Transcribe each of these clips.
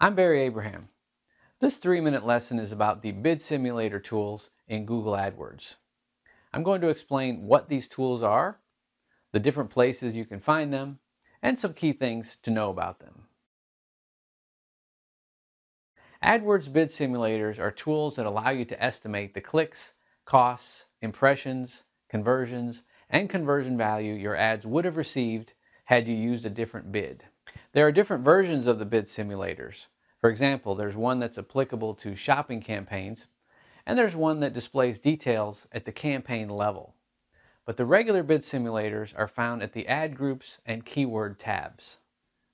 I'm Barry Abraham. This 3-minute lesson is about the bid simulator tools in Google AdWords. I'm going to explain what these tools are, the different places you can find them, and some key things to know about them. AdWords bid simulators are tools that allow you to estimate the clicks, costs, impressions, conversions, and conversion value your ads would have received had you used a different bid. There are different versions of the bid simulators. For example, there's one that's applicable to shopping campaigns, and there's one that displays details at the campaign level. But the regular bid simulators are found at the ad groups and keyword tabs.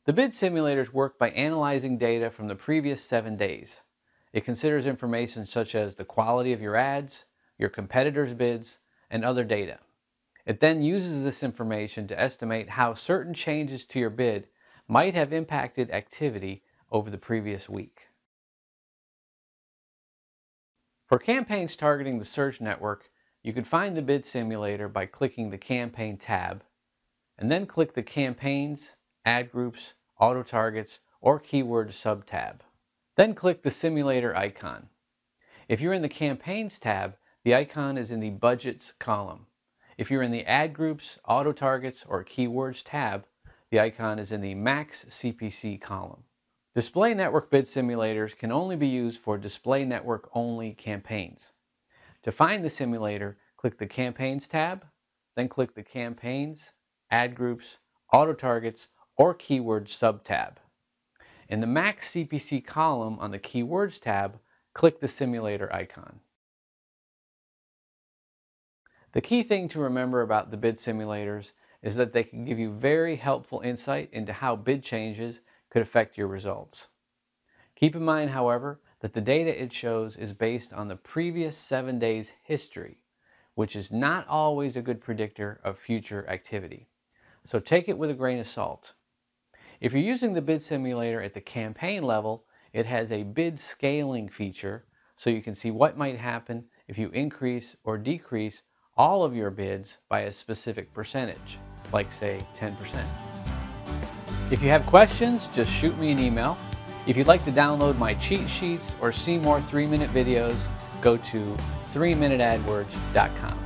The bid simulators work by analyzing data from the previous 7 days. It considers information such as the quality of your ads, your competitors' bids, and other data. It then uses this information to estimate how certain changes to your bid might have impacted activity over the previous week. For campaigns targeting the search network, you can find the bid simulator by clicking the campaign tab, and then click the campaigns, ad groups, auto targets, or keyword subtab. Then click the simulator icon. If you're in the campaigns tab, the icon is in the budgets column. If you're in the ad groups, auto targets, or keywords tab, the icon is in the Max CPC column. Display network bid simulators can only be used for display network only campaigns. To find the simulator, click the campaigns tab, then click the campaigns, ad groups, auto targets, or keyword subtab. In the Max CPC column on the keywords tab, click the simulator icon. The key thing to remember about the bid simulators is that they can give you very helpful insight into how bid changes could affect your results. Keep in mind, however, that the data it shows is based on the previous 7 days' history, which is not always a good predictor of future activity. So take it with a grain of salt. If you're using the bid simulator at the campaign level, it has a bid scaling feature, so you can see what might happen if you increase or decrease all of your bids by a specific percentage, like say 10%. If you have questions, just shoot me an email. If you'd like to download my cheat sheets or see more 3-minute videos, go to 3minuteadwords.com.